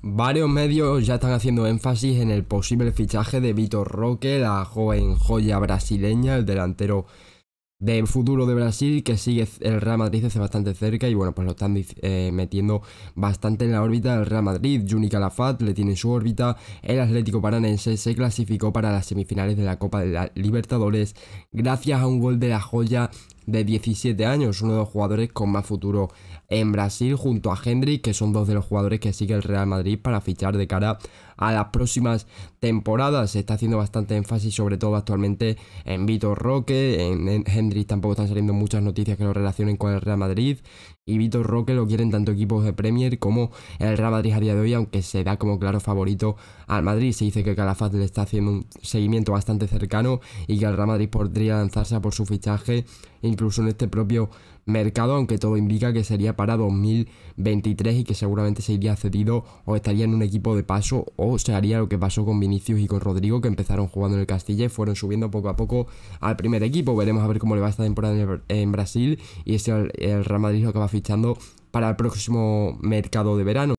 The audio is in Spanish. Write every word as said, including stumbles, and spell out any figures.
Varios medios ya están haciendo énfasis en el posible fichaje de Vitor Roque, la joven joya brasileña, el delantero del futuro de Brasil, que sigue el Real Madrid hace bastante cerca y bueno, pues lo están eh, metiendo bastante en la órbita del Real Madrid. Juni Calafat le tiene en su órbita, el Atlético Paranaense se clasificó para las semifinales de la Copa de la Libertadores gracias a un gol de la joya de diecisiete años, uno de los jugadores con más futuro en Brasil, junto a Endrick, que son dos de los jugadores que sigue el Real Madrid para fichar de cara a las próximas temporadas. Se está haciendo bastante énfasis, sobre todo actualmente, en Vitor Roque. En Endrick tampoco están saliendo muchas noticias que lo relacionen con el Real Madrid. Y Vitor Roque lo quieren tanto equipos de Premier como el Real Madrid a día de hoy, aunque se da como claro favorito al Madrid. Se dice que Calafat le está haciendo un seguimiento bastante cercano y que el Real Madrid podría lanzarse a por su fichaje incluso en este propio mercado, aunque todo indica que sería para dos mil veintitrés y que seguramente se iría cedido o estaría en un equipo de paso, o se haría lo que pasó con Vinicius y con Rodrigo, que empezaron jugando en el Castilla y fueron subiendo poco a poco al primer equipo. Veremos a ver cómo le va esta temporada en Brasil y si el Real Madrid lo acaba fichando para el próximo mercado de verano.